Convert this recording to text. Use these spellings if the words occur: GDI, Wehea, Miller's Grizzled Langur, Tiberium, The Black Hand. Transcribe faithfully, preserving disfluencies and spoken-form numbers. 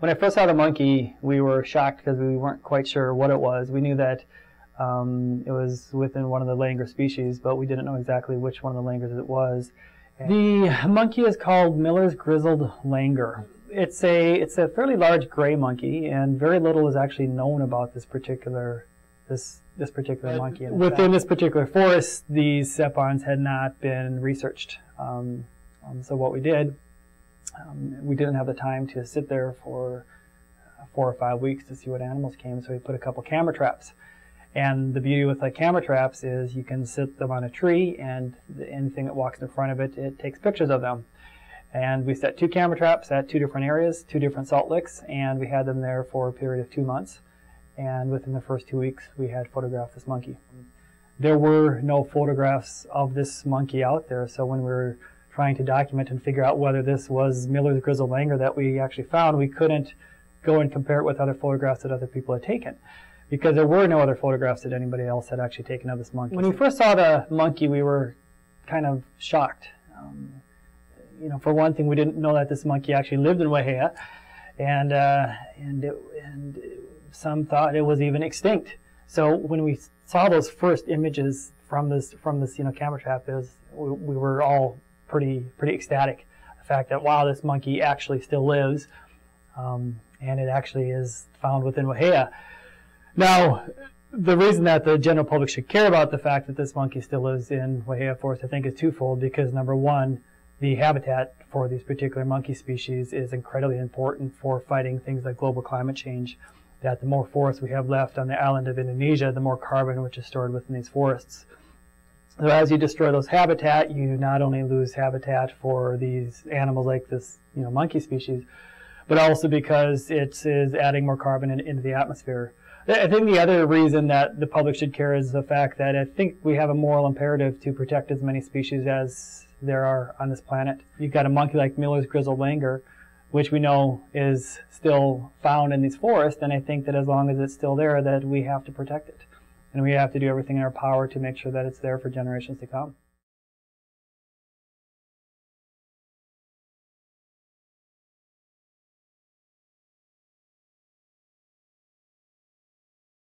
When I first saw the monkey, we were shocked because we weren't quite sure what it was. We knew that um, it was within one of the langur species, but we didn't know exactly which one of the langurs it was. The monkey is called Miller's Grizzled Langur. It's a, it's a fairly large gray monkey, and very little is actually known about this particular this this particular monkey. And within this particular forest, these sepons had not been researched. Um, um, so what we did, um, we didn't have the time to sit there for four or five weeks to see what animals came, so we put a couple camera traps. And the beauty with the camera traps is you can sit them on a tree, and anything that walks in front of it, it takes pictures of them. And we set two camera traps at two different areas, two different salt licks, and we had them there for a period of two months. And within the first two weeks, we had photographed this monkey. There were no photographs of this monkey out there, so when we were trying to document and figure out whether this was Miller's Grizzled Langur that we actually found, we couldn't go and compare it with other photographs that other people had taken, because there were no other photographs that anybody else had actually taken of this monkey. When we first saw the monkey, we were kind of shocked. Um, you know, for one thing, we didn't know that this monkey actually lived in Wehea, and, uh, and, it, and it, some thought it was even extinct. So when we saw those first images from this, from this you know, camera trap, it was, we, we were all pretty, pretty ecstatic. The fact that, wow, this monkey actually still lives, um, and it actually is found within Wehea. Now, the reason that the general public should care about the fact that this monkey still lives in Wehea Forest, I think, is twofold, because number one, the habitat for these particular monkey species is incredibly important for fighting things like global climate change, that the more forests we have left on the island of Indonesia, the more carbon which is stored within these forests. So as you destroy those habitat, you not only lose habitat for these animals like this you know, monkey species, but also because it is adding more carbon in, into the atmosphere. I think the other reason that the public should care is the fact that I think we have a moral imperative to protect as many species as there are on this planet. You've got a monkey like Miller's Grizzled Langur, which we know is still found in these forests, and I think that as long as it's still there, that we have to protect it. And we have to do everything in our power to make sure that it's there for generations to come.